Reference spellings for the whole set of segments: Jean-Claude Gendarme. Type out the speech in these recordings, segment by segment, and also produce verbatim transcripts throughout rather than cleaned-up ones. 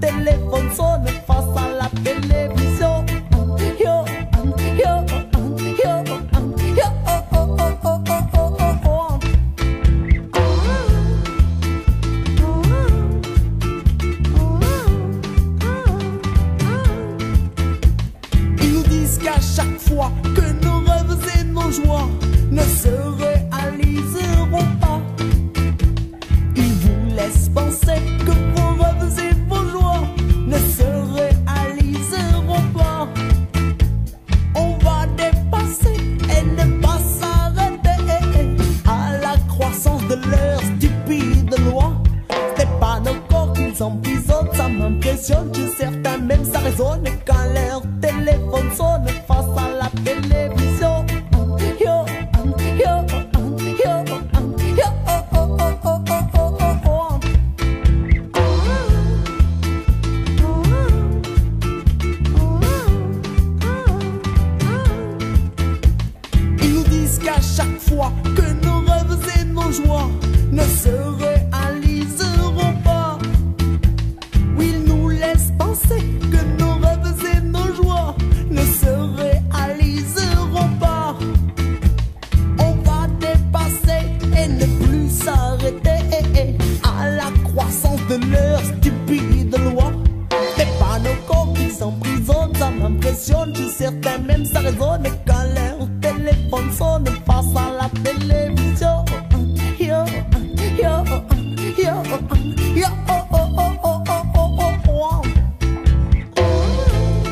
téléphone sonne face à la télévision. Yo, yo, yo, yo, oh, oh, oh, oh, oh, oh, oh. Ils disent qu'à chaque fois que nos rêves et nos joies ne se réaliseront pas, ils vous laissent penser que vos rêves et vos joies ne se réaliseront pas. On va dépasser et ne pas s'arrêter à la croissance de leurs stupides lois. C'est pas nos corps qu'ils emprisonnent, ça m'impressionne, chez certains même ça résonne quand leur téléphone sonne face à la télévision. Yo, yo, yo, yo, oh, oh, oh, oh, oh, oh, oh. Ils disent qu'à chaque fois que nos rêves et nos joies ne se réaliseront pas, ils nous laissent penser que nos rêves et nos joies ne se réaliseront pas. On va dépasser et ne plus s'arrêter à la croissance de leurs stupides lois. C'est pas nos corps qui s'emprisonnent, ça m'impressionne, chez certains même ça résonne quand leur téléphone sonne face à la télévision. Yo, yo, yo,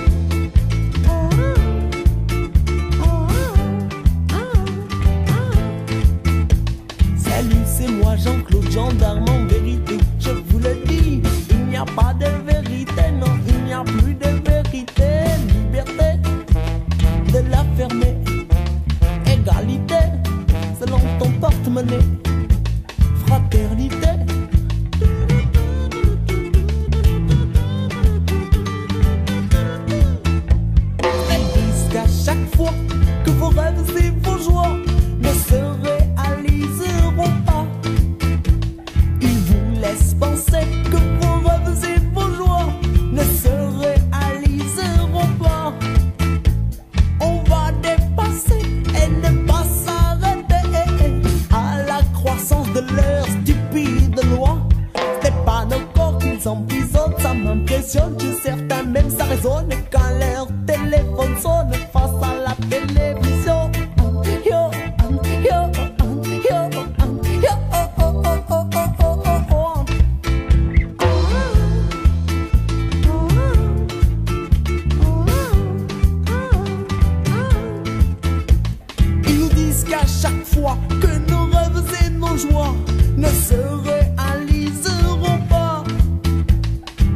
yo, oh, oh, oh, oh, oh, oh, oh, oh. Salut, c'est moi Jean-Claude Gendarme. En vérité, je vous le dis, il n'y a pas de vérité, non, il n'y a plus de vérité. Liberté de la fermer, égalité selon ton porte-monnaie, fraternité. Elles disent qu'à chaque fois que vos rêves et vos joies ne se réaliseront pas, ils vous laissent penser que vos rêves et vos joies ne se réaliseront pas. On va dépasser et ne pas s'arrêter à la croissance de leurs stupides lois. C'est pas nos corps qu'ils emprisonnent, ça m'impressionne, chez certains même ça résonne quand leur téléphone sonne face à la télévision. Yo, yo, yo, yo, oh, oh, oh, oh, oh, oh, oh, oh. Ils disent qu'à chaque fois que nos rêves et nos joies ne se réaliseront pas,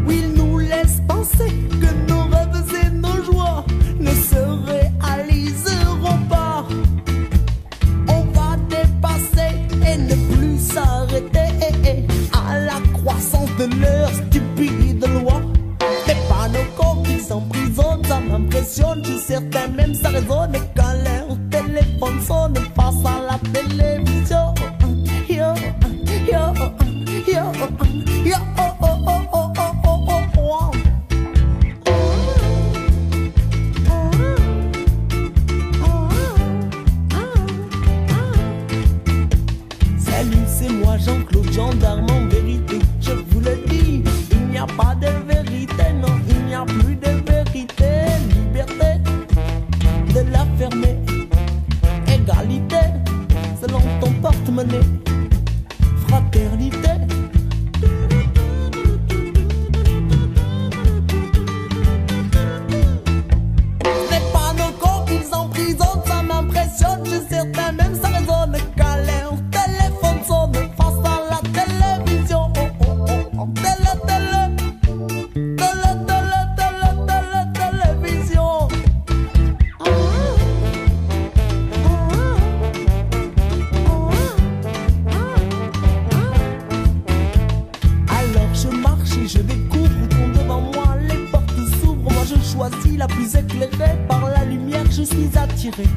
ils nous laissent penser que nos rêves et nos joies ne se réaliseront pas. On va dépasser et ne plus s'arrêter à la croissance de leurs stupides lois. C'est pas nos corps qui s'emprisonnent, ça m'impressionne, chez certains même ça résonne quand leur téléphone sonne face à la télévision. Yo, yo, yo, yo, oh, oh, oh, oh, oh, oh, oh, oh. Salut, c'est moi Jean-Claude Gendarme. En vérité, je vous le dis, il n'y a pas de vérité, non, il n'y a plus de vérité. Liberté de la fermer, égalité selon ton porte-monnaie, fraternité. C'est pas nos corps qu'ils emprisonnent, ça m'impressionne, chez certains même ça résonne quand leur téléphone sonne face à la télévision. Oh, oh, oh, oh, télé, télé, télé, télé, télé, télé, télévision. Alors je marche et je découvre où tombe devant moi, les portes s'ouvrent, moi je choisis la plus éclairée, par la lumière je suis attiré.